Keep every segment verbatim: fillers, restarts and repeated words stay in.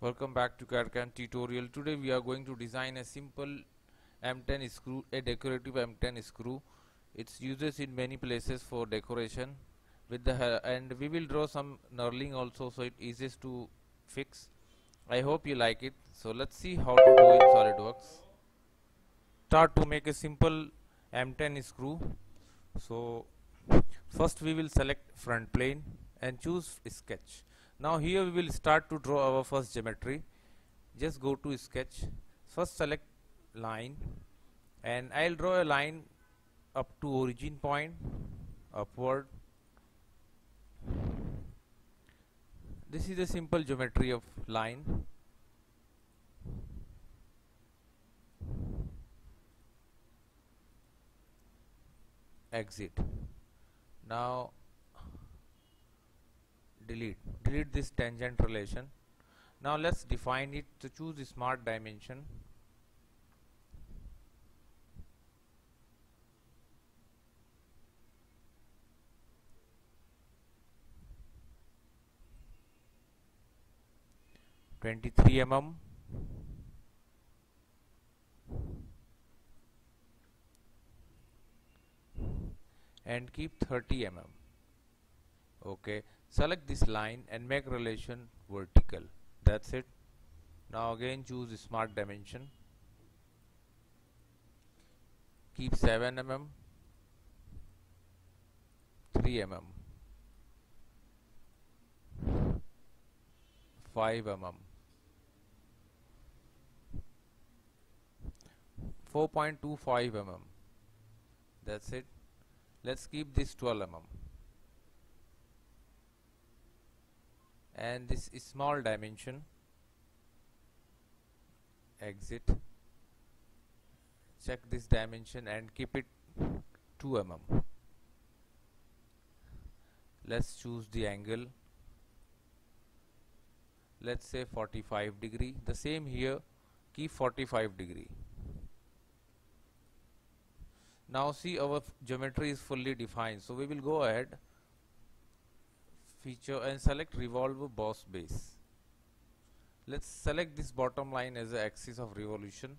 Welcome back to C A D C A M tutorial. Today we are going to design a simple M ten screw, a decorative M ten screw. It's uses in many places for decoration with the, and we will draw some knurling also, so it eases to fix. I hope you like it. So let's see how to do in SolidWorks. Start to make a simple M ten screw. So first we will select front plane and choose sketch. Now here we will start to draw our first geometry. Just go to sketch, first select line, and I'll draw a line up to origin point, upward. This is a simple geometry of line. Exit. Now delete delete this tangent relation. Now let's define it. To choose the smart dimension, twenty-three millimeters, and keep thirty millimeters. Okay, select this line and make relation vertical. That's it. Now again choose smart dimension, keep seven millimeters, three millimeters, five millimeters, four point two five millimeters. That's it. Let's keep this twelve millimeters, and this is small dimension. Exit. Check this dimension and keep it two millimeters. Let's choose the angle. Let's say forty-five degrees. The same here, keep forty-five degrees. Now see, our geometry is fully defined, so we will go ahead, feature, and select Revolve Boss Base. Let's select this bottom line as the axis of revolution.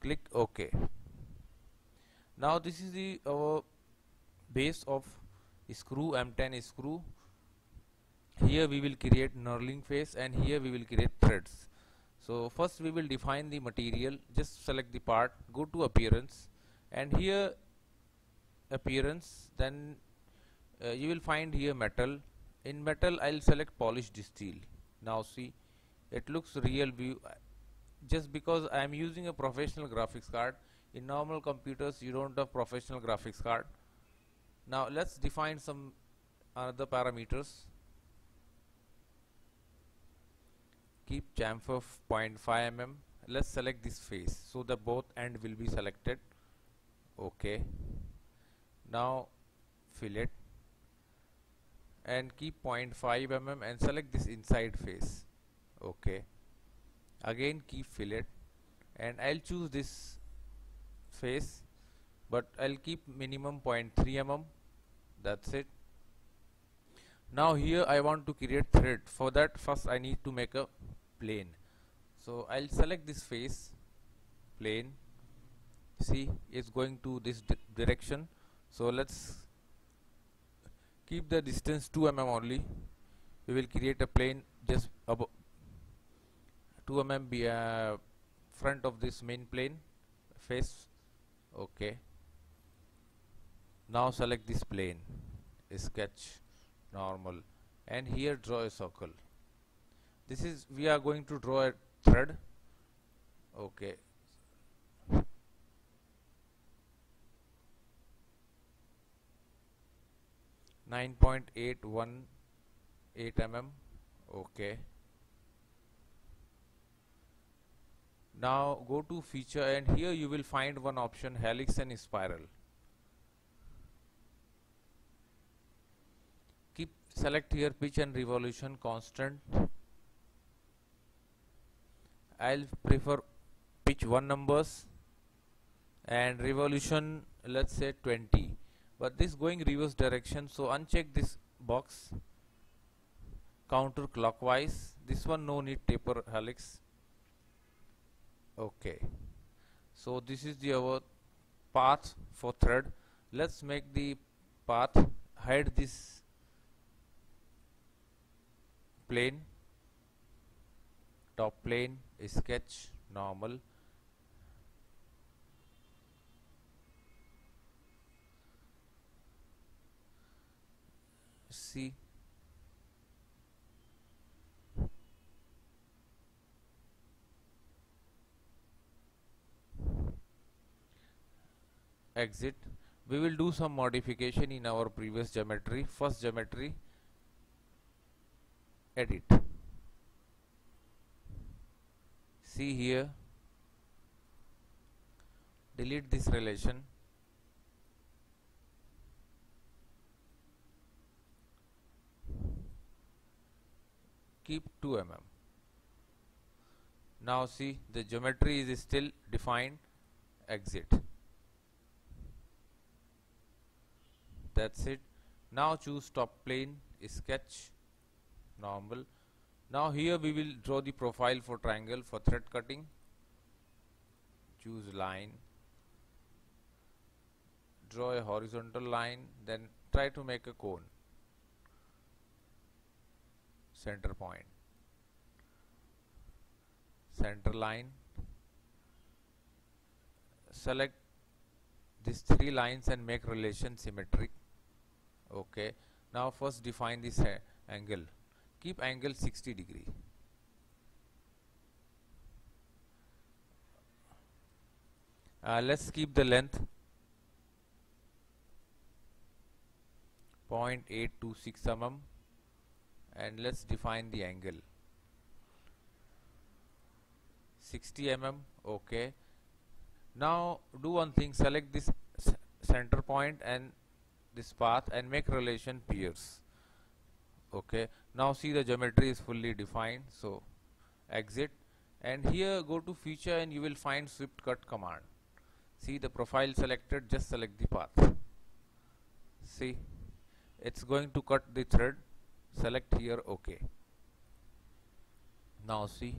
Click OK. Now this is the our base of screw, M ten screw. Here we will create knurling face, and here we will create threads. So first we will define the material. Just select the part, go to appearance, and here appearance, then uh, you will find here metal. In metal I'll select polished steel. Now see, it looks real view just because I am using a professional graphics card. In normal computers you don't have professional graphics card. Now let's define some other parameters. Keep chamfer zero point five millimeters. Let's select this face, so the both end will be selected. Okay. Now fillet and keep zero point five millimeters and select this inside face. Okay. Again keep fillet, and I'll choose this face, but I'll keep minimum zero point three millimeters. That's it. Now here I want to create thread. For that first I need to make a plane. So I'll select this face, plane. See, it's going to this di direction. So let's keep the distance two millimeters only. We will create a plane just above two millimeters be, uh, front of this main plane face. Okay. Now select this plane, sketch, normal, and here draw a circle. This is, we are going to draw a thread. Okay. nine point eight one eight millimeters. Okay. Now go to feature, and here you will find one option, helix and spiral. Keep select here pitch and revolution constant. I'll prefer pitch one numbers and revolution let's say twenty. But this going reverse direction, so uncheck this box. counterclockwise. This one no need taper helix. Okay, so this is the our path for thread. Let's make the path, hide this plane, top plane, sketch, normal. See, exit. We will do some modification in our previous geometry. First geometry, edit. See here, delete this relation. Keep two millimeters. Now see, the geometry is still defined. Exit. That's it. Now choose top plane, sketch, normal. Now here we will draw the profile for triangle for thread cutting. Choose line, draw a horizontal line, then try to make a cone. Center point, center line. Select these three lines and make relation symmetric. Okay, now first define this uh, angle. Keep angle sixty degree. Uh, let's keep the length zero point eight two six millimeters. And let's define the angle sixty millimeters. Okay, now do one thing, select this center point and this path and make relation pierce. Okay, now see, the geometry is fully defined. So exit, and here go to feature and you will find Sweep Cut command. See, the profile selected, just select the path. See, it's going to cut the thread. Select here, okay. Now see,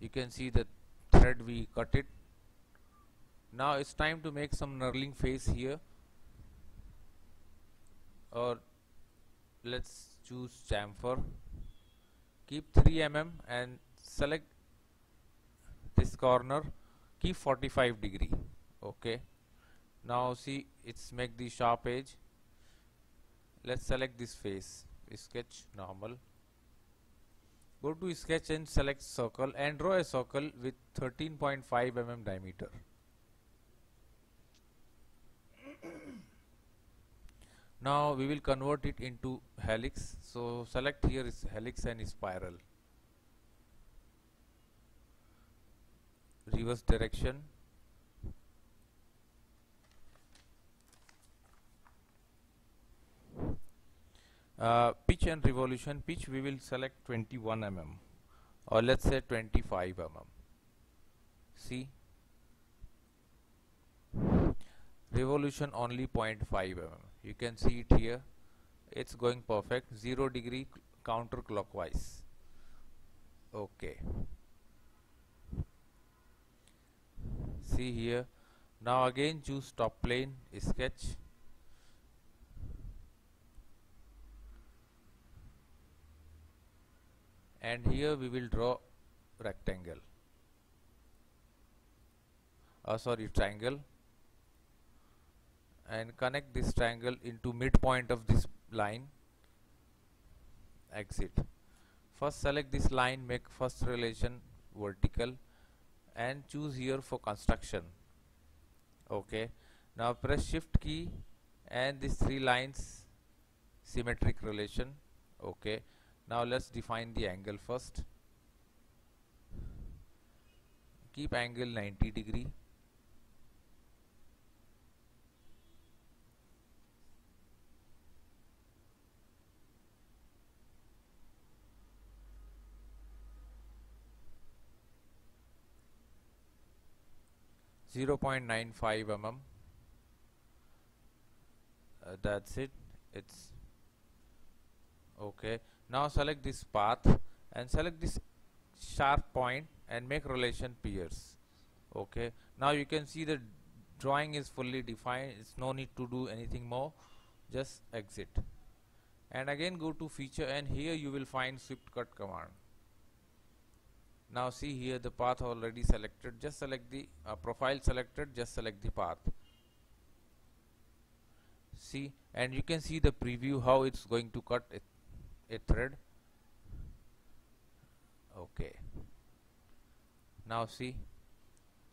you can see the thread, we cut it. Now it's time to make some knurling face here, or let's choose chamfer. Keep three millimeters and select this corner, keep forty-five degree. Okay, now see, it's make the sharp edge. Let's select this face, sketch, normal. Go to sketch and select circle and draw a circle with thirteen point five millimeters diameter. Now we will convert it into helix. So select here is helix and spiral. Reverse direction. Uh, pitch and revolution. Pitch we will select twenty-one millimeters or let's say twenty-five millimeters. See, revolution only zero point five millimeters. You can see it here, it's going perfect. Zero degree counterclockwise. Okay, see here. Now again choose top plane, sketch, and here we will draw rectangle, uh, sorry triangle, and connect this triangle into midpoint of this line. Exit. First select this line, make first relation vertical and choose here for construction. Okay, now press shift key and these three lines, symmetric relation. Okay, now let's define the angle first. Keep angle ninety degree. zero point nine five millimeters. Uh, that's it. It's Okay, now select this path and select this sharp point and make relation pierce. Okay, now you can see the drawing is fully defined. It's no need to do anything more, just exit and again go to feature, and here you will find Sweep Cut command. Now see here the path already selected, just select the uh, profile selected, just select the path. See, and you can see the preview how it's going to cut a, a thread. Okay, now see,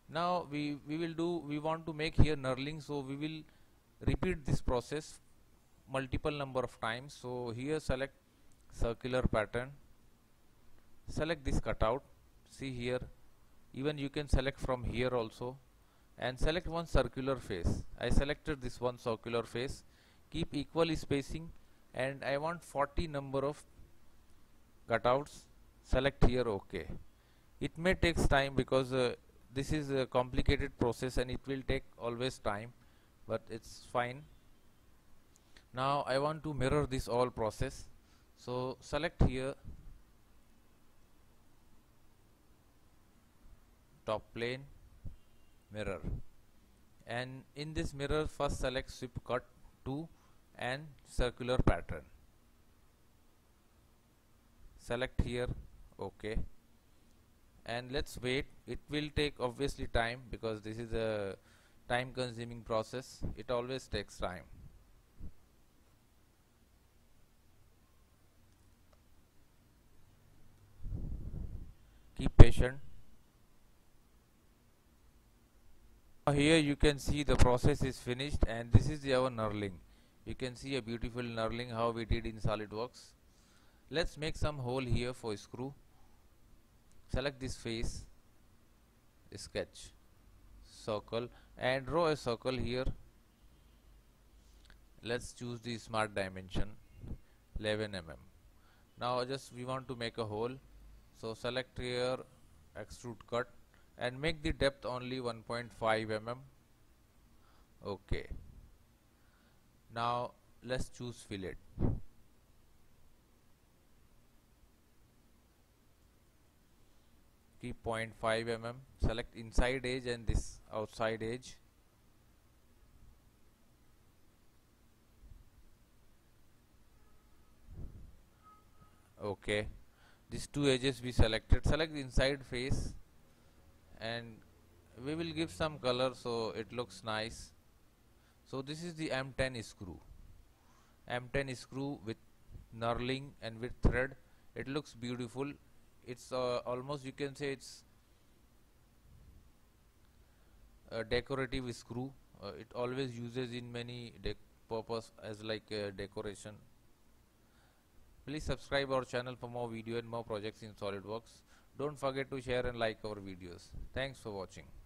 now we, we will do, we want to make here knurling, so we will repeat this process multiple number of times. So here select circular pattern, select this cutout, see here, even you can select from here also, and select one circular face. I selected this one circular face, keep equal spacing, and I want forty number of cutouts, select here OK. It may take time because uh, this is a complicated process and it will take always time, but it's fine. Now I want to mirror this all process, so select here top plane, mirror, and in this mirror first select Sweep Cut to and circular pattern, select here OK, and let's wait. It will take obviously time because this is a time consuming process, it always takes time. Keep patient. Here you can see the process is finished, and this is our knurling. You can see a beautiful knurling how we did in SolidWorks. Let's make some hole here for a screw. Select this face, sketch, circle, and draw a circle here. Let's choose the smart dimension eleven millimeters. Now just we want to make a hole, so select here extrude cut and make the depth only one point five millimeters. Okay, now let's choose fillet, keep zero point five millimeters, select inside edge and this outside edge, okay, these two edges we selected, select the inside face and we will give some color so it looks nice. So this is the M ten screw, M ten screw with knurling and with thread. It looks beautiful. It's uh, almost you can say it's a decorative screw. Uh, it always uses in many dec purpose as like a decoration. Please subscribe our channel for more video and more projects in SolidWorks. Don't forget to share and like our videos. Thanks for watching.